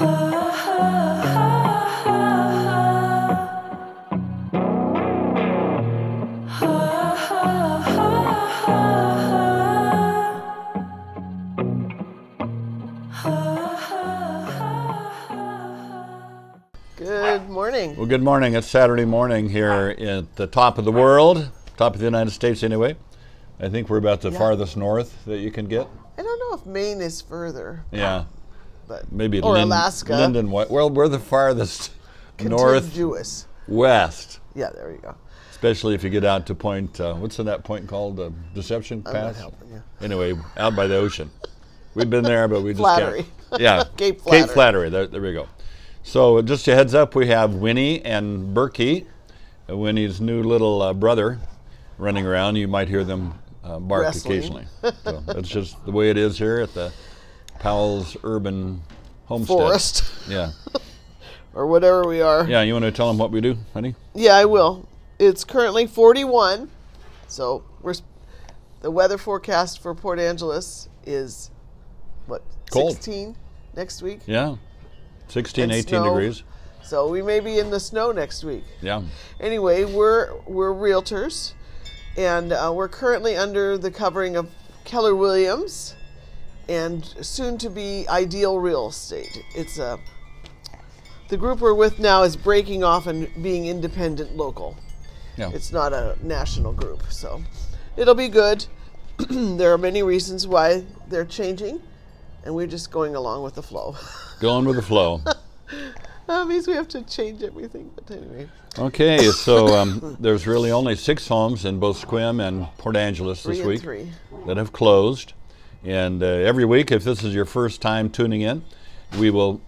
Well, good morning. It's Saturday morning here at the top of the world, top of the United States anyway. I think we're about the farthest north that you can get. I don't know if Maine is further. Yeah. But maybe or Alaska. Linden, well, we're the farthest north west. Yeah, there you go. Especially if you get out to point, what's that point called? Deception Pass? I'm not helping you. Anyway, out by the ocean. We've been there, but we just can't. Yeah. Cape Flattery. Cape Flattery. There we go. So just a heads up, we have Winnie and Berkey, Winnie's new little brother, running around. You might hear them bark occasionally. So that's just the way it is here at the Powell's Urban Homestead. Forest. Yeah. Or whatever we are. Yeah, you want to tell them what we do, honey? Yeah, I will. It's currently 41, so the weather forecast for Port Angeles is, what, cold. 16 next week? Yeah. 16, 18 degrees. So we may be in the snow next week. Yeah. Anyway, we're realtors, and we're currently under the covering of Keller Williams, and soon to be Ideal Real Estate. It's the group we're with now is breaking off and being independent local. Yeah. It's not a national group, so it'll be good. There are many reasons why they're changing, and we're just going along with the flow. Going with the flow. That means we have to change everything, but anyway. Okay, so there's really only 6 homes in both Sequim and Port Angeles this week that have closed. And every week, if this is your first time tuning in, we will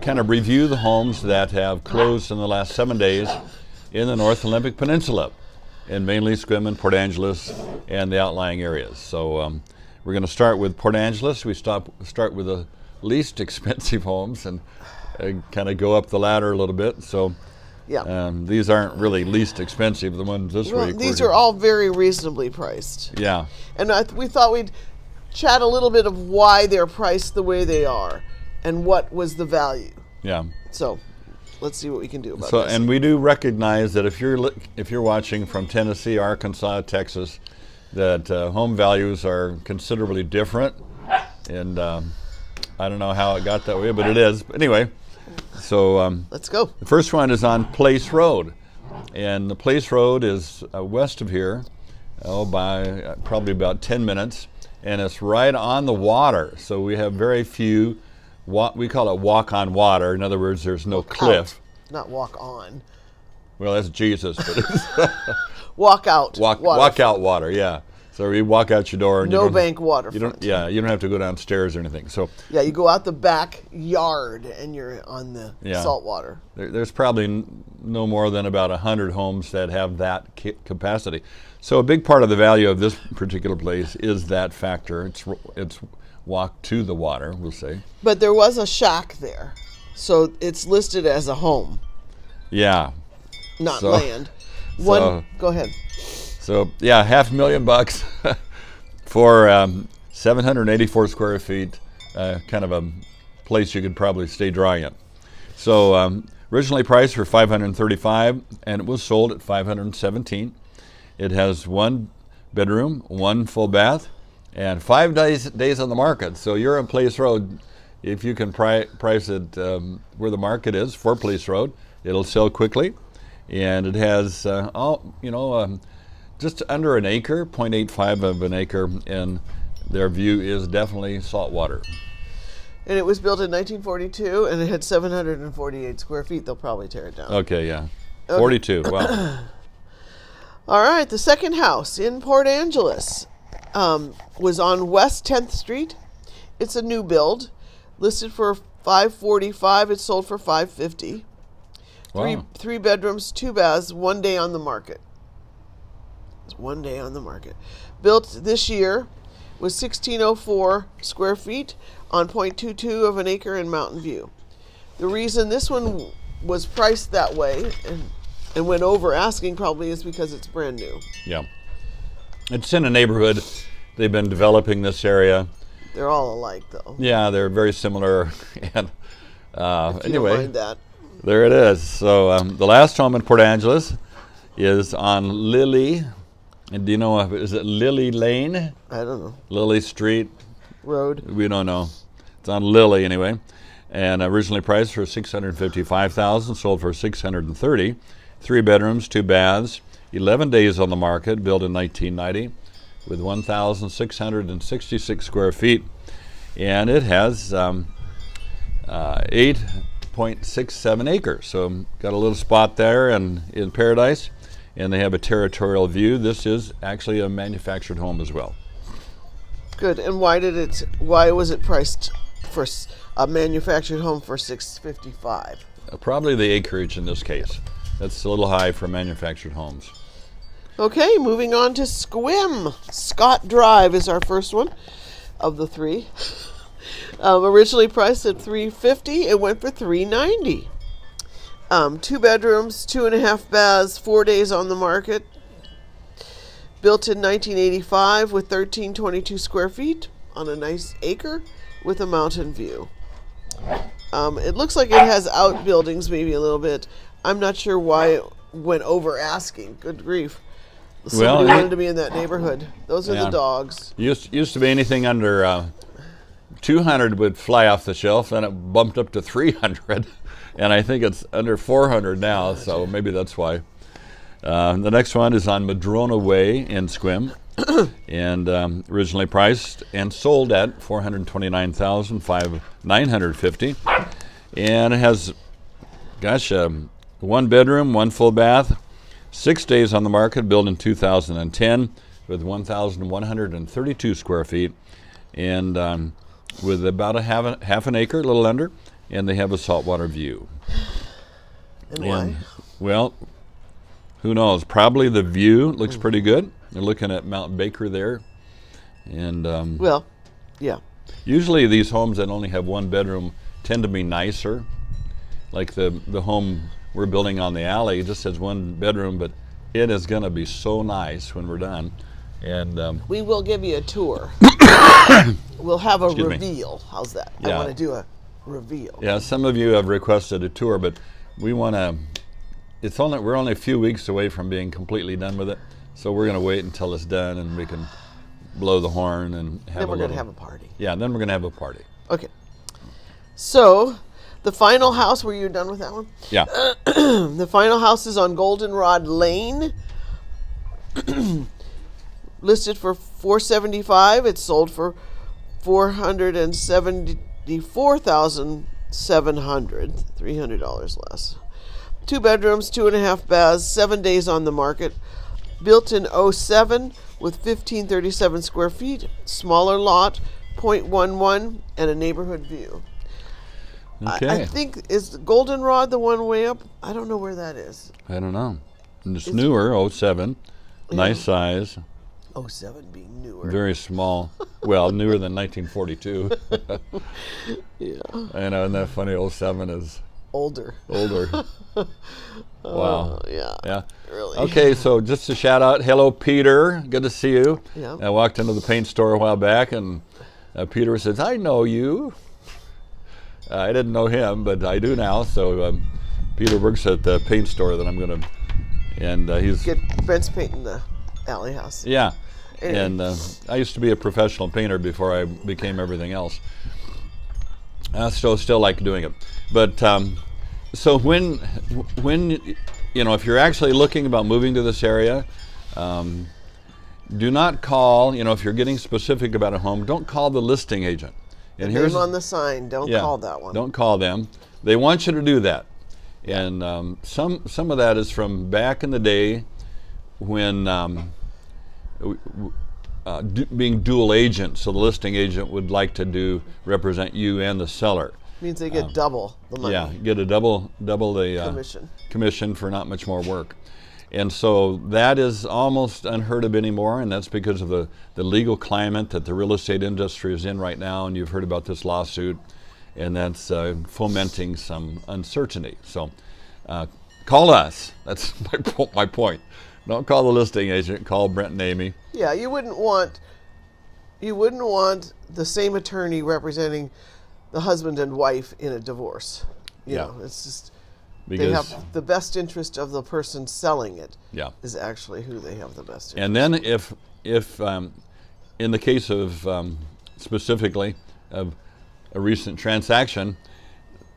kind of review the homes that have closed in the last 7 days in the North Olympic Peninsula, in mainly Sequim and Port Angeles and the outlying areas. So we're going to start with Port Angeles. We start with the least expensive homes and kind of go up the ladder a little bit. So yeah, these aren't really least expensive, the ones this week. These are all very reasonably priced. Yeah. And we thought we'd chat a little bit of why they're priced the way they are and what was the value. Yeah. So let's see what we can do about this. And we do recognize that if you're watching from Tennessee, Arkansas, Texas, that home values are considerably different, and I don't know how it got that way, but it is. But anyway, so let's go. The first one is on Place Road, and the Place Road is west of here, by probably about 10 minutes, and it's right on the water. So we have very few, we call it walk on water. In other words, there's no cliff. Out, not walk on. Well, that's Jesus. But walk out. Walk out water. Yeah. So you walk out your door and no bank waterfront. You don't have to go downstairs or anything. So yeah, you go out the backyard and you're on the salt water. There's probably no more than about 100 homes that have that capacity. So a big part of the value of this particular place is that factor. It's walk to the water, we'll say. But there was a shack there, so it's listed as a home. Yeah. Not land. Go ahead. So yeah, $500,000 for 784 square feet, kind of a place you could probably stay dry in. So originally priced for $535,000, and it was sold at $517,000. It has 1 bedroom, 1 full bath, and 5 days on the market. So you're on Place Road. If you can price it where the market is for Place Road, it'll sell quickly. And it has, just under an acre, 0.85 of an acre, and their view is definitely saltwater. And it was built in 1942, and it had 748 square feet. They'll probably tear it down. Okay, yeah. Okay. 42, wow. All right, the second house in Port Angeles was on West 10th Street. It's a new build, listed for $545,000. It's sold for $550,000. Wow. Three bedrooms, 2 baths, 1 day on the market. It's 1 day on the market. Built this year, was 1,604 square feet on 0.22 of an acre in Mountain View. The reason this one was priced that way and went over asking probably is because it's brand new. Yeah. It's in a neighborhood. They've been developing this area. They're all alike, though. Yeah, they're very similar. And Anyway, that. There it is. So the last home in Port Angeles is on Lily. And do you know, is it Lily Lane? I don't know. Lily Street? Road? We don't know. It's on Lily anyway. And originally priced for $655,000, sold for $630,000. 3 bedrooms, 2 baths, 11 days on the market, built in 1990 with 1,666 square feet. And it has 8.67 acres. So got a little spot there and in paradise. And they have a territorial view. This is actually a manufactured home as well. Good. And why was it priced for a manufactured home for $655,000? Probably the acreage in this case. That's a little high for manufactured homes. Okay, moving on to Sequim. Scott Drive is our first one of the three. Originally priced at $350,000, it went for $390,000. 2 bedrooms, 2.5 baths, 4 days on the market. Built in 1985 with 1,322 square feet on a nice acre with a mountain view. It looks like it has outbuildings maybe a little bit. I'm not sure why it went over asking. Good grief. Somebody wanted to be in that neighborhood. Those are the dogs. Used to be anything under 200 would fly off the shelf, and it bumped up to 300. And I think it's under 400 now, so maybe that's why. The next one is on Madrona Way in Sequim, and originally priced and sold at $429,950. And it has, gosh, 1 bedroom, 1 full bath, 6 days on the market, built in 2010 with 1,132 square feet, and with about half an acre, a little under. And they have a saltwater view. And why? Well, who knows? Probably the view looks pretty good. You're looking at Mount Baker there. And well, yeah. Usually these homes that only have 1 bedroom tend to be nicer. Like the home we're building on the alley just has 1 bedroom, but it is going to be so nice when we're done. And we will give you a tour. We'll have a reveal. How's that? Yeah. I want to do a reveal. Yeah, some of you have requested a tour, but we want to. We're only a few weeks away from being completely done with it, so we're going to wait until it's done, and we can blow the horn and have. Then we're going to have a party. Yeah, then we're going to have a party. Okay. So, the final house. Were you done with that one? Yeah. The final house is on Goldenrod Lane. Listed for $475,000. It's sold for $470,000. The $4,700, $300 less. 2 bedrooms, 2.5 baths, 7 days on the market. Built in 07 with 1,537 square feet, smaller lot, 0.11, and a neighborhood view. Okay. I think, is Goldenrod the one way up? I don't know where that is. I don't know. And it's newer, 07, nice size. 07 being newer. Very small. Well, newer than 1942. Yeah. And isn't that funny? 07 is older. Older. Wow. Yeah. Yeah. Really. Okay, so just a shout out. Hello, Peter. Good to see you. Yeah. I walked into the paint store a while back, and Peter says, "I know you." I didn't know him, but I do now. So Peter works at the paint store that I'm going to, and he's get Brent's painting the alley house. Yeah. And I used to be a professional painter before I became everything else. I still like doing it. But so when you know, if you're actually looking about moving to this area, do not call, you know, if you're getting specific about a home, don't call the listing agent. And the here's on the sign, don't call that one. Don't call them. They want you to do that. And some of that is from back in the day when being dual agent, so the listing agent would like to represent you and the seller. Means they get double the money. Yeah, get a double the commission for not much more work. And so that is almost unheard of anymore, and that's because of the legal climate that the real estate industry is in right now, and you've heard about this lawsuit, and that's fomenting some uncertainty. So call us. That's my point. Don't call the listing agent. Call Brent and Amy. Yeah, you wouldn't want the same attorney representing the husband and wife in a divorce. You know, it's just because they have the best interest of the person selling it. Yeah, is actually who they have the best interest. And then if in the case of specifically of a recent transaction,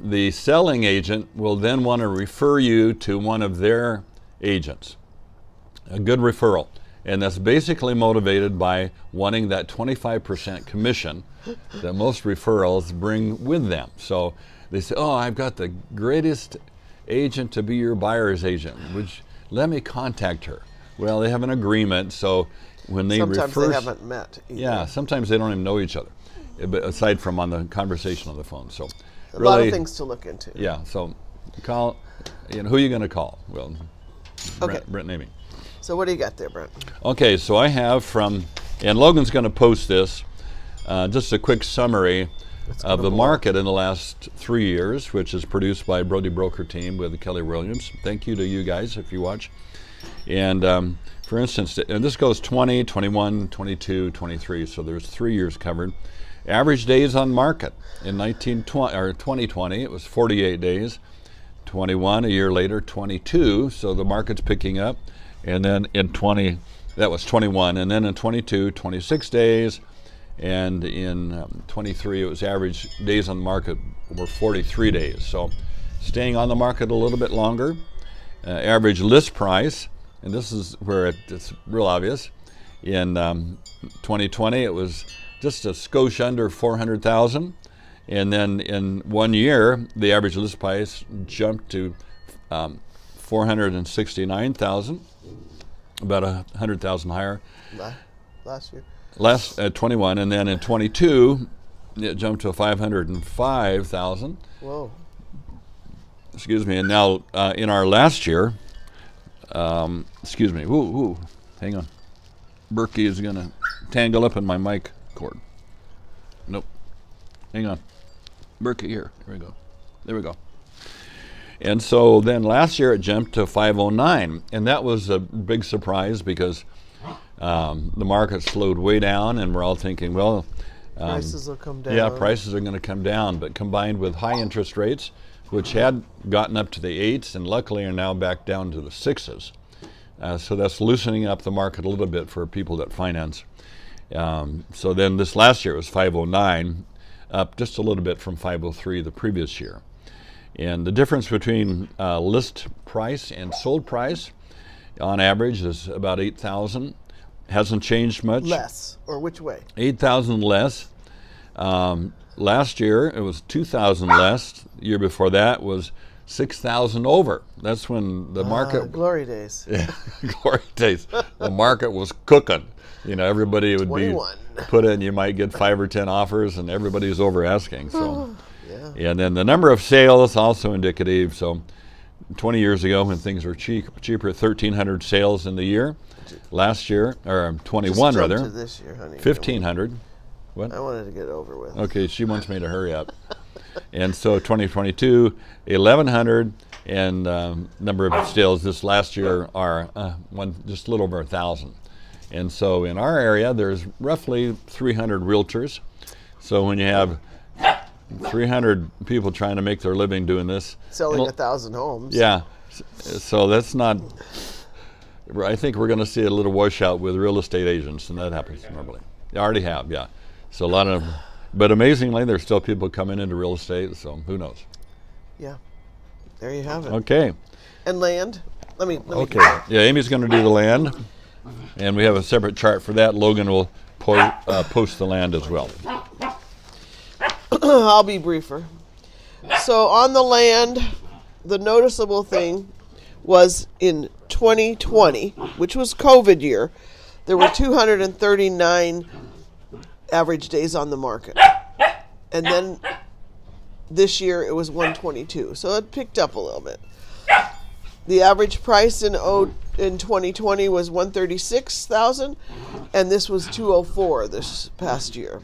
the selling agent will then want to refer you to one of their agents, a good referral. And that's basically motivated by wanting that 25% commission that most referrals bring with them. So they say, oh, I've got the greatest agent to be your buyer's agent. Let me contact her. Well, they have an agreement, so when they refer... Sometimes they haven't met either. Yeah, sometimes they don't even know each other, aside from on the conversation on the phone. So a lot of things to look into. Yeah, so call, who are you going to call? Well, okay. Brent Naming. So what do you got there, Brent? Okay, so I have from, and Logan's going to post this, just a quick summary of the market in the last 3 years, which is produced by Brody Broker Team with Keller Williams. Thank you to you guys if you watch. And for instance, and this goes 20, 21, 22, 23, so there's 3 years covered. Average days on market in 2020, it was 48 days. 21, a year later, 22, so the market's picking up. And then in 20, that was 21, and then in 22, 26 days, and in 23, it was average days on the market were 43 days. So staying on the market a little bit longer. Average list price, and this is where it's real obvious. In 2020, it was just a skosh under 400,000. And then in 1 year, the average list price jumped to 469,000, about 100,000 higher. Last year. Last at 21, and then in 22, it jumped to 505,000. Whoa. Excuse me. And now in our last year, excuse me. Ooh, hang on. Berkey is gonna tangle up in my mic cord. Nope. Hang on. Berkey here. There we go. There we go. And so then last year it jumped to 509, and that was a big surprise because the market slowed way down, and we're all thinking, well, prices will come down. Yeah, prices are going to come down, but combined with high interest rates, which had gotten up to the 8s and luckily are now back down to the 6s. So that's loosening up the market a little bit for people that finance. So then this last year it was 509, up just a little bit from 503 the previous year. And the difference between list price and sold price on average is about 8,000. Hasn't changed much. Less, or which way? 8,000 less. Last year it was 2,000 less. The year before that was 6,000 over. That's when the market... Glory days. Glory days. The market was cooking. Everybody would be put in. You might get 5 or 10 offers and everybody's over asking. So. Yeah. And then the number of sales also indicative. So 20 years ago when things were cheaper, 1,300 sales in the year. Last year, or 21 rather, to this year, honey, 1,500. What? I wanted to get over with. Okay, she wants me to hurry up. And so 2022, 1,100, and number of sales this last year are just a little over 1,000. And so in our area, there's roughly 300 realtors. So when you have 300 people trying to make their living doing this, selling 1,000 homes. Yeah, so that's not. I think we're going to see a little washout with real estate agents, and that happens normally. They already have, yeah. So a lot of, but amazingly, there's still people coming into real estate. So who knows? Yeah, there you have it. Okay. And land. Let me. Okay. Yeah, Amy's going to do the land, and we have a separate chart for that. Logan will post the land as well. I'll be briefer. So on the land, the noticeable thing was in 2020, which was COVID year, there were 239 average days on the market. And then this year it was 122. So it picked up a little bit. The average price in 2020 was $136,000, and this was $204,000 this past year.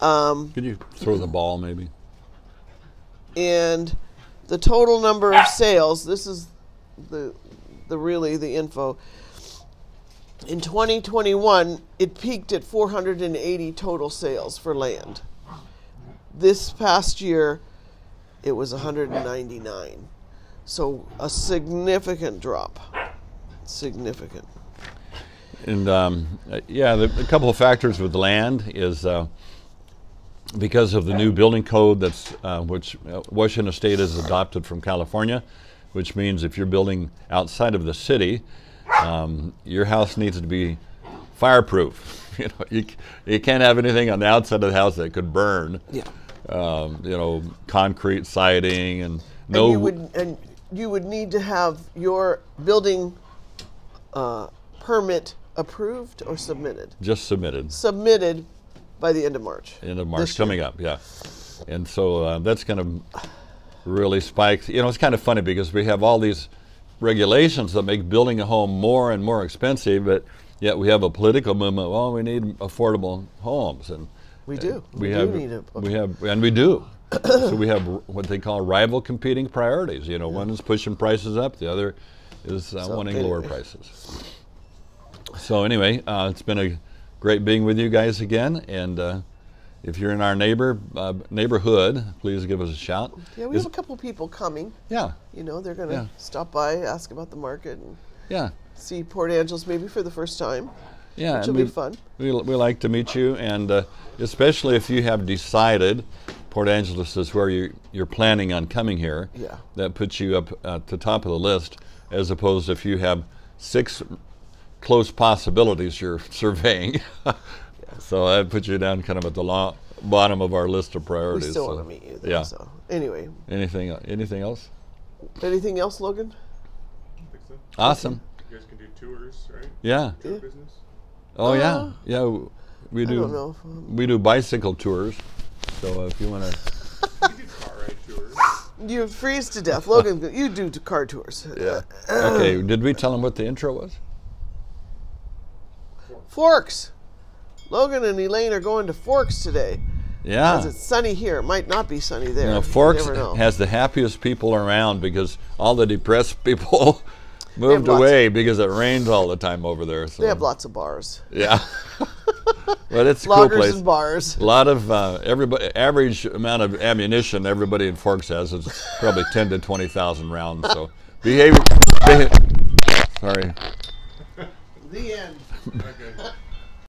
Could you throw the ball maybe? And the total number of sales, this is really the info. In 2021, it peaked at 480 total sales for land. This past year, it was 199. So a significant drop, significant. And yeah, a couple of factors with land is because of the new building code that's which Washington State has adopted from California, which means if you're building outside of the city, your house needs to be fireproof. You know, you can't have anything on the outside of the house that could burn. Yeah. You know, concrete siding and no. And you would need to have your building permit approved or submitted. Just submitted. Submitted by the end of March. End of March coming up, yeah. And so that's kind of really spikes. You know, it's kind of funny because we have all these regulations that make building a home more and more expensive, but yet we have a political movement. Well, we need affordable homes, and we do. We do. So we have what they call rival competing priorities. You know, one is pushing prices up, the other is wanting lower prices. So anyway, it's been a great being with you guys again, and. If you're in our neighborhood, please give us a shout. Yeah, we have a couple people coming. Yeah. You know, they're going to stop by, ask about the market, and see Port Angeles maybe for the first time. Yeah. Which will be fun. We like to meet you, and especially if you have decided Port Angeles is where you're planning on coming here. Yeah. That puts you up at the top of the list, as opposed to if you have 6 close possibilities you're surveying. So I put you down kind of at the bottom of our list of priorities. We still want to meet you, though, so anyway. Anything else? Anything else, Logan? I think so. Awesome. You guys can do tours, right? Yeah. Tour business? Oh, yeah. Yeah, we do. I don't know. We do bicycle tours. So if you want to. You do car ride tours. You freeze to death. Logan, you do car tours. Yeah. Okay, did we tell them what the intro was? Forks. Logan and Elaine are going to Forks today. Yeah. Because it's sunny here. It might not be sunny there. No, Forks has the happiest people around because all the depressed people moved away because it rains all the time over there. So. They have lots of bars. Yeah. But it's a cool place. Loggers and bars. A lot of, average amount of ammunition everybody in Forks has is probably 10 to 20,000 rounds. So behave. Sorry. The end. Okay.